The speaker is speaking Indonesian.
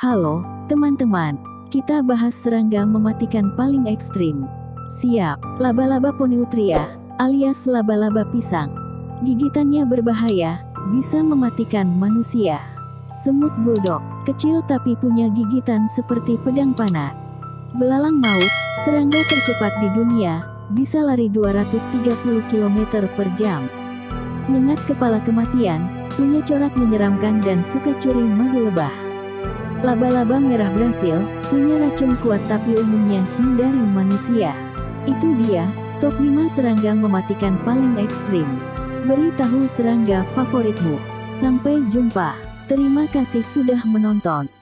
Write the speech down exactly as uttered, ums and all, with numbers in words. Halo, teman-teman. Kita bahas serangga mematikan paling ekstrim. Siap, laba-laba poneutria, alias laba-laba pisang. Gigitannya berbahaya, bisa mematikan manusia. Semut bulldog, kecil tapi punya gigitan seperti pedang panas. Belalang maut, serangga tercepat di dunia, bisa lari dua ratus tiga puluh kilometer per jam. Ngengat kepala kematian, punya corak menyeramkan dan suka curi madu lebah. Laba-laba merah Brasil, punya racun kuat tapi umumnya hindari manusia. Itu dia, top lima serangga mematikan paling ekstrim. Beri tahu serangga favoritmu. Sampai jumpa. Terima kasih sudah menonton.